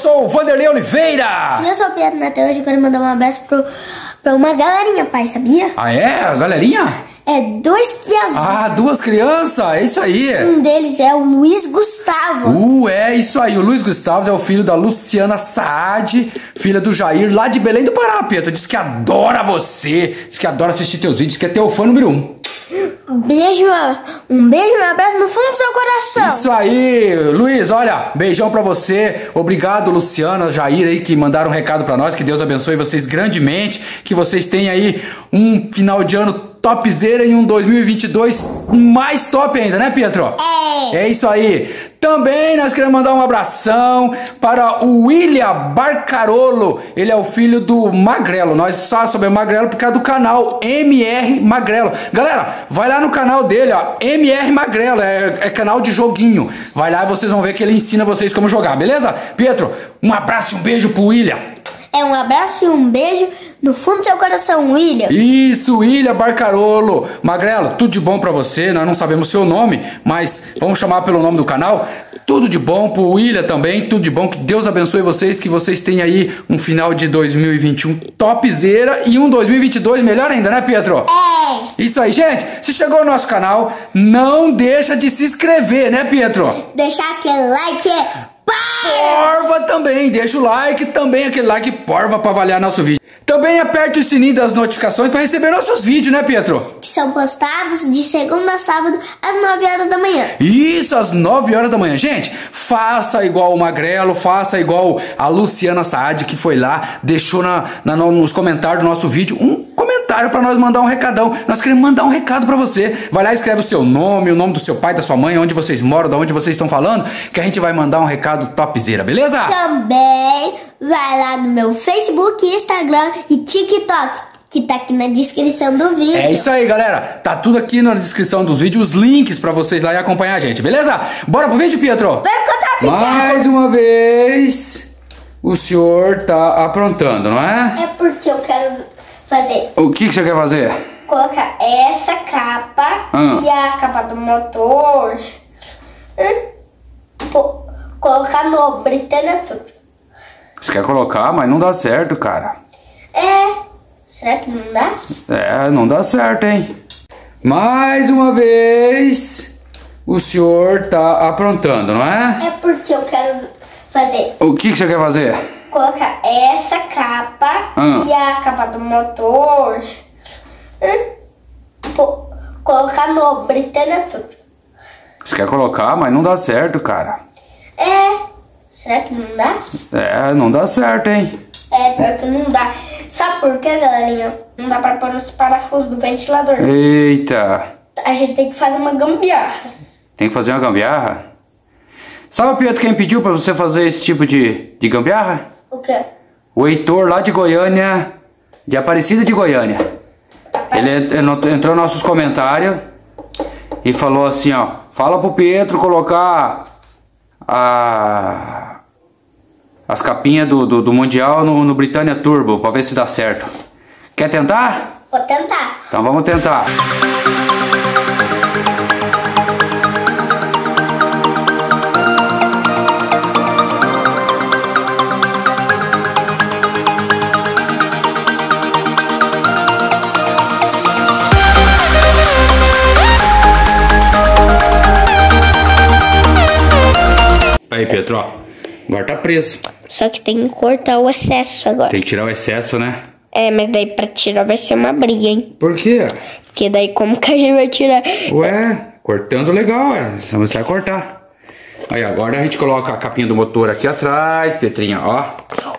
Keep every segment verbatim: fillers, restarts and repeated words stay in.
sou o Vanderlei Oliveira. E eu sou o Pietro Natel. Hoje eu quero mandar um abraço pro, pra uma galerinha, pai, sabia? Ah, é? A galerinha? É, dois crianças. Ah, duas crianças? É isso aí. Um deles é o Luiz Gustavo. Uh, é isso aí. O Luiz Gustavo é o filho da Luciana Saad, filha do Jair, lá de Belém do Pará, Pietro. Diz que adora você, diz que adora assistir teus vídeos, diz que é teu fã número um. Um beijo, um beijo, um abraço no fundo do seu coração. Isso aí, Luiz, olha, beijão pra você. Obrigado, Luciana, Jair aí, que mandaram um recado pra nós. Que Deus abençoe vocês grandemente. Que vocês tenham aí um final de ano topzera e um dois mil e vinte e dois mais top ainda, né, Pietro? É. É isso aí. Também nós queremos mandar um abração para o William Barcarolo. Ele é o filho do Magrelo. Nós só sabemos Magrelo por causa do canal M R Magrelo. Galera, vai lá no canal dele, ó, M R Magrelo. É, é canal de joguinho. Vai lá e vocês vão ver que ele ensina vocês como jogar, beleza? Pietro, um abraço e um beijo pro William. É, um abraço e um beijo do fundo do seu coração, William. Isso, William Barcarolo. Magrelo, tudo de bom pra você. Nós não sabemos o seu nome, mas vamos chamar pelo nome do canal. Tudo de bom pro William também. Tudo de bom. Que Deus abençoe vocês. Que vocês tenham aí um final de dois mil e vinte e um topzera e um dois mil e vinte e dois melhor ainda, né, Pietro? É. Isso aí, gente. Se chegou ao nosso canal, não deixa de se inscrever, né, Pietro? Deixar aquele like. Porva também, deixa o like também, aquele like porva pra avaliar nosso vídeo. Também aperte o sininho das notificações pra receber nossos vídeos, né, Pietro? Que são postados de segunda a sábado às nove horas da manhã. Isso, às nove horas da manhã. Gente, faça igual o Magrelo, faça igual a Luciana Saad, que foi lá, deixou na, na, nos comentários do nosso vídeo um comentário pra nós mandar um recadão. Nós queremos mandar um recado pra você. Vai lá e escreve o seu nome, o nome do seu pai, da sua mãe, onde vocês moram, de onde vocês estão falando, que a gente vai mandar um recado topzera, beleza? Também vai lá no meu Facebook, Instagram e TikTok, que tá aqui na descrição do vídeo. É isso aí, galera. Tá tudo aqui na descrição dos vídeos, os links pra vocês lá e acompanhar a gente, beleza? Bora pro vídeo, Pietro? Bora contar o vídeo. Mais uma vez, o senhor tá aprontando, não é? É porque eu quero fazer. O que que você quer fazer? Colocar essa capa ah. e a capa do motor. Hum, pô. Colocar no Britânia Turbo. Você quer colocar, mas não dá certo, cara. É. Será que não dá? É, não dá certo, hein? Mais uma vez, o senhor tá aprontando, não é? É porque eu quero fazer. O que que você quer fazer? Colocar essa capa ah. e a capa do motor. Hum, pô, colocar no Britânia Turbo. Você quer colocar, mas não dá certo, cara. É, será que não dá? É, não dá certo, hein? É, porque não dá. Sabe por quê, galerinha? Não dá pra pôr os parafusos do ventilador. Eita! A gente tem que fazer uma gambiarra. Tem que fazer uma gambiarra? Sabe, Pietro, quem pediu pra você fazer esse tipo de, de gambiarra? O quê? O Heitor, lá de Goiânia, de Aparecida de Goiânia. Aparecida. Ele entrou nos nossos comentários e falou assim, ó. Fala pro Pietro colocar... A... as capinhas do, do, do Mondial no, no Britânia Turbo, pra ver se dá certo. Quer tentar? Vou tentar. Então vamos tentar. Aí, Pietro, ó, agora tá preso. Só que tem que cortar o excesso agora. Tem que tirar o excesso, né? É, mas daí pra tirar vai ser uma briga, hein? Por quê? Porque daí como que a gente vai tirar? Ué, cortando legal, ué. Senão você vai cortar. Aí, agora a gente coloca a capinha do motor aqui atrás, Pietrinha, ó.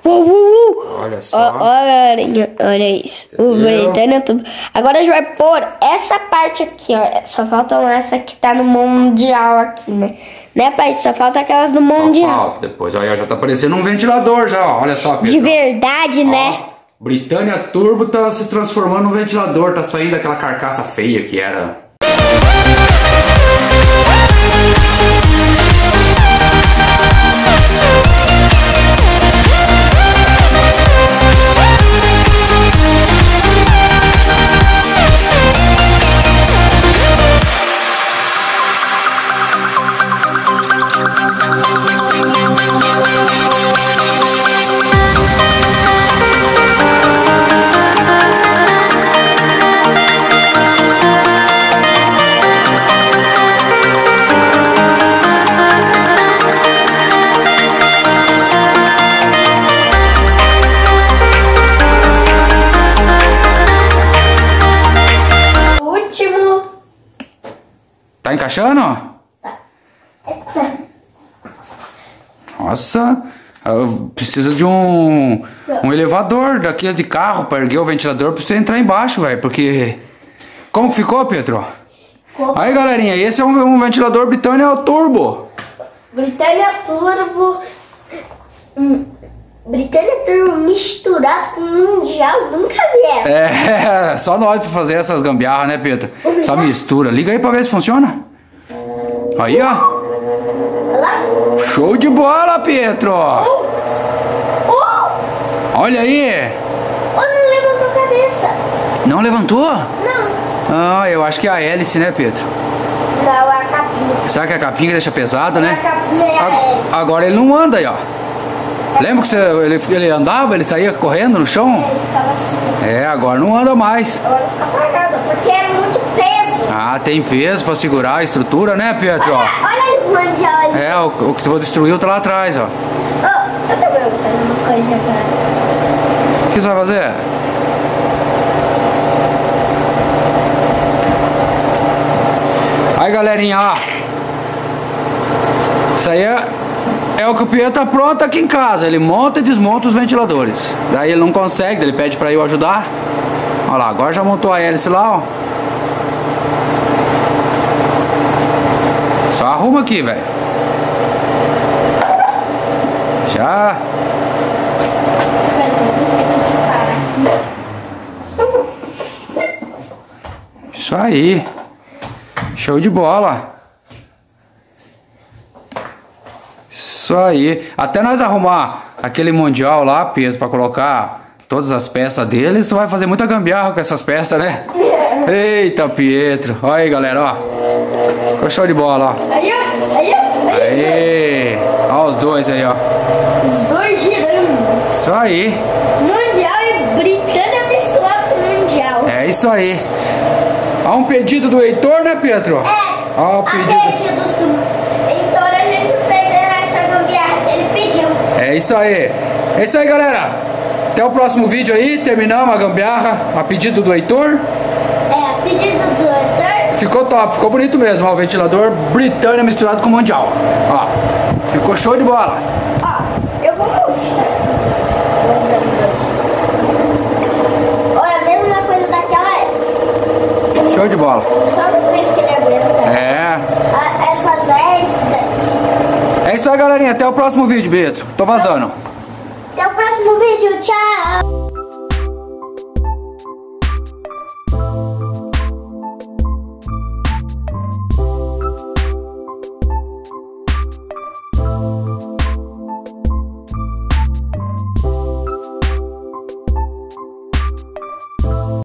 Uh, uh, uh. Olha só. Ó, olha, olha isso. O Britânia Turbo. Agora a gente vai pôr essa parte aqui, ó. Só falta essa que tá no Mundial aqui, né? Né, pai? Só falta aquelas do Mondial. Só falta depois. Aí, ó, já tá parecendo um ventilador já, ó. Olha só, Pedro. De verdade, ó, né? Britânia Turbo tá se transformando num ventilador. Tá saindo daquela carcaça feia que era. Tá encaixando? Tá. Nossa, precisa de um, um elevador daquele de carro para erguer o ventilador para você entrar embaixo, velho. Porque... Como que ficou, Pietro? Como? Aí, galerinha, esse é um, um ventilador Britânia Turbo. Britânia Turbo... Hum. Britânia Turbo misturado com Mundial, nunca vieram. É, só nós pra fazer essas gambiarras, né, Pietro? Uhum. Essa mistura. Liga aí pra ver se funciona. Aí, ó. Olá. Show de bola, Pietro. Oh. Oh. Olha aí. Oh, não levantou a cabeça. Não levantou? Não. Ah, eu acho que é a hélice, né, Pietro? Não, é a capinha. Será que é a capinha que deixa pesado, não, né? A capinha é a hélice. Agora ele não anda aí, ó. Lembra que você, ele, ele andava, ele saía correndo no chão? É, ele ficava assim. É, agora não anda mais. Agora fica parado, porque é muito peso. Ah, tem peso pra segurar a estrutura, né, Pietro? Olha, olha o Mundial ali. É, o, o que você destruiu tá lá atrás, ó. Oh, eu também vou fazer uma coisa agora. O que você vai fazer? Aí, galerinha, ó. Isso aí é... É o que o Pietro apronta aqui em casa. Ele monta e desmonta os ventiladores. Daí ele não consegue, ele pede pra eu ajudar. Olha lá, agora já montou a hélice lá, ó. Só arruma aqui, velho. Já. Isso aí. Show de bola. Isso aí. Até nós arrumar aquele Mundial lá, Pietro, pra colocar todas as peças dele, você vai fazer muita gambiarra com essas peças, né? Eita, Pietro. Olha aí, galera, ó. Ficou show de bola, ó. Aí, ó. Aí, ó. Aí. Olha os dois aí, ó. Os dois girando. Isso aí. Mundial e Britânia misturado com Mundial. É isso aí. Há um pedido do Heitor, né, Pietro? É. Há um pedido. Há pedidos do... É isso aí. É isso aí, galera. Até o próximo vídeo aí. Terminamos a gambiarra a pedido do Heitor. É, a pedido do Heitor. Ficou top, ficou bonito mesmo. Ó, o ventilador Britânia misturado com o Mundial. Ó, ficou show de bola. Ó, eu vou mostrar. Olha, a mesma coisa daquela é. Show de bola. Só no três que ele aguenta. É. A, essas hélices daqui. É isso aí, galerinha. Até o próximo vídeo, Beto. Tô vazando. Até o próximo vídeo. Tchau.